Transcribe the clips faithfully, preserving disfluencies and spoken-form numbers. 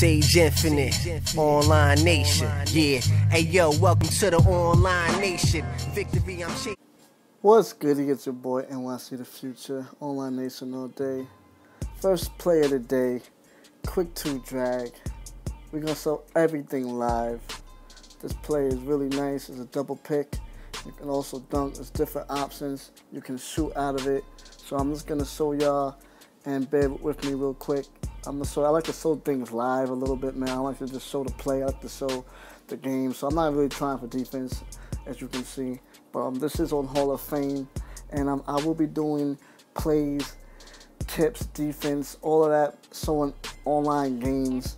Sage Infinite, Online Nation, yeah. Hey yo, welcome to the Online Nation. Victory, I'm shaking. What's good? It's your boy N Y C the Future, Online Nation all day. First play of the day, quick two drag. We're gonna sell everything live. This play is really nice. It's a double pick. You can also dunk. There's different options. You can shoot out of it. So I'm just gonna show y'all and bear with me real quick. I'm gonna show, I like to show things live a little bit, man. I like to just show the play. I like to show the game. So I'm not really trying for defense, as you can see. But um, this is on Hall of Fame, and um, I will be doing plays, tips, defense, all of that, showing online games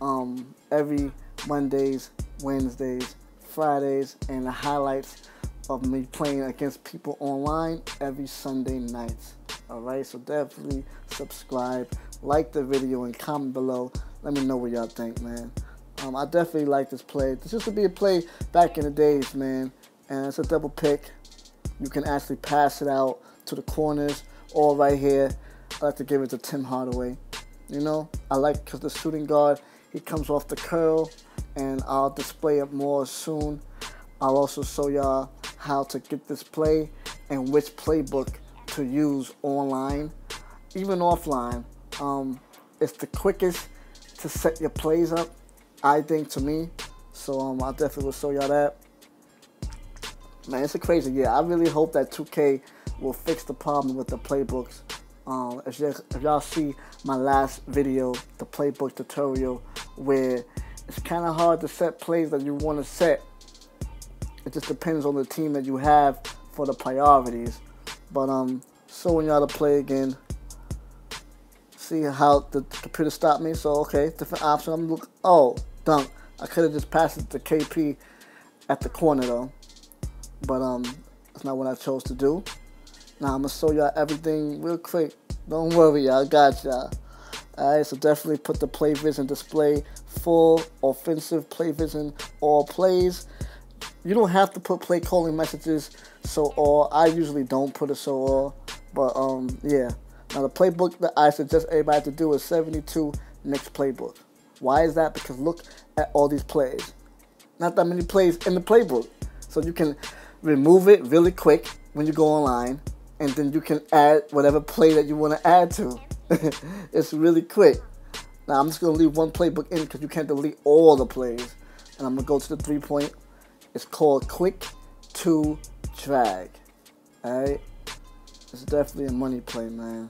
um, every Mondays, Wednesdays, Fridays, and the highlights of me playing against people online every Sunday nights. Alright, so definitely subscribe, like the video, and comment below. Let me know what y'all think, man. Um, I definitely like this play. This used to be a play back in the days, man. And it's a double pick. You can actually pass it out to the corners or right here. I like to give it to Tim Hardaway. You know, I like because the shooting guard, he comes off the curl, and I'll display it more soon. I'll also show y'all how to get this play and which playbook to use online, even offline. Um, it's the quickest to set your plays up, I think, to me. So um, I definitely will show y'all that. Man, it's a crazy year. I really hope that two K will fix the problem with the playbooks. Um, if y'all see my last video, the playbook tutorial, where it's kind of hard to set plays that you want to set. It just depends on the team that you have for the priorities. But um, showing y'all to play again. See how the computer stopped me. So okay, different option. I'm look. Oh, dunk. I could have just passed it to K P at the corner though. But um, that's not what I chose to do. Now I'm gonna show y'all everything real quick. Don't worry, y'all. Got y'all. All right. So definitely put the play vision display full offensive play vision all plays. You don't have to put play calling messages, so all. I usually don't put a so all, but um, yeah. Now the playbook that I suggest everybody to do is seventy-two Knicks playbook. Why is that? Because look at all these plays. Not that many plays in the playbook, so you can remove it really quick when you go online, and then you can add whatever play that you want to add to. It's really quick. Now I'm just gonna leave one playbook in because you can't delete all the plays, and I'm gonna go to the three-point. It's called Quick Two Drag. Alright? It's definitely a money play, man.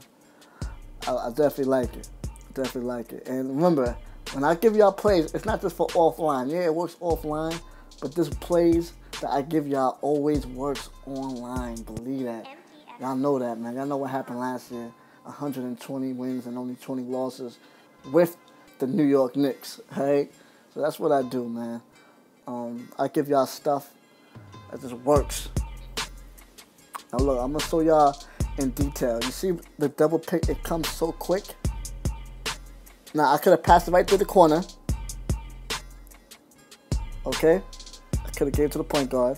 I, I definitely like it. Definitely like it. And remember, when I give y'all plays, it's not just for offline. Yeah, it works offline, but this plays that I give y'all always works online. Believe that. Y'all know that, man. Y'all know what happened last year. one hundred twenty wins and only twenty losses with the New York Knicks. Alright? So that's what I do, man. Um, I give y'all stuff that just works. Now look, I'm gonna show y'all in detail. You see the double pick, it comes so quick. Now I could have passed it right through the corner. Okay, I could have gave it to the point guard,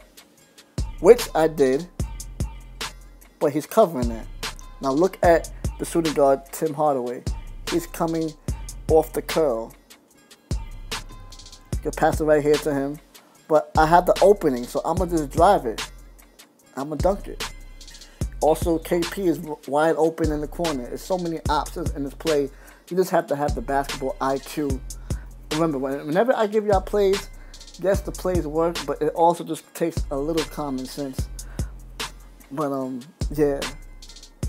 which I did, but he's covering that. Now look at the shooting guard, Tim Hardaway. He's coming off the curl. You pass it right here to him, but I have the opening, so I'm gonna just drive it. I'm gonna dunk it. Also, K P is wide open in the corner. There's so many options in this play. You just have to have the basketball I Q. Remember, whenever I give y'all plays, yes, the plays work, but it also just takes a little common sense. But um, yeah,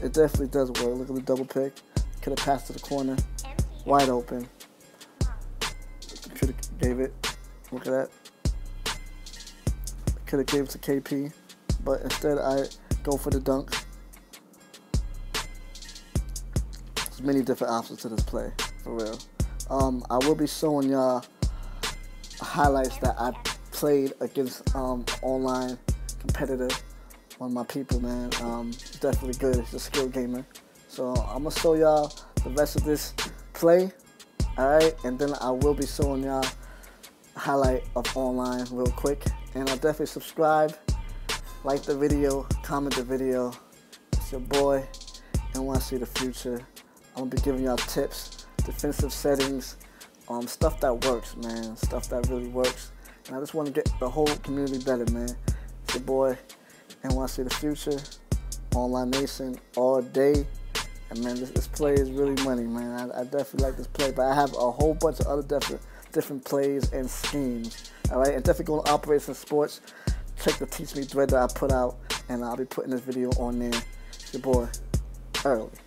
it definitely does work. Look at the double pick. Could have passed to the corner, wide open. Could have gave it. Look at that. Could have gave it to K P, but instead I go for the dunk. There's many different options to this play, for real. Um, I will be showing y'all highlights that I played against um online competitor, one of my people, man. Um, definitely good. He's a skilled gamer. So I'm gonna show y'all the rest of this play. Alright, and then I will be showing y'all highlight of online real quick. And I'll definitely subscribe, like the video, comment the video. It's your boy, N Y C the Future. I'm going to be giving y'all tips, defensive settings, um, stuff that works, man, stuff that really works. And I just want to get the whole community better, man. It's your boy, N Y C the Future, Online Nation all day. And man, this, this play is really money, man. I, I definitely like this play, but I have a whole bunch of other different different plays and schemes. All right, and definitely going to operate in sports. Check the Teach Me thread that I put out, and I'll be putting this video on there. It's your boy, Early.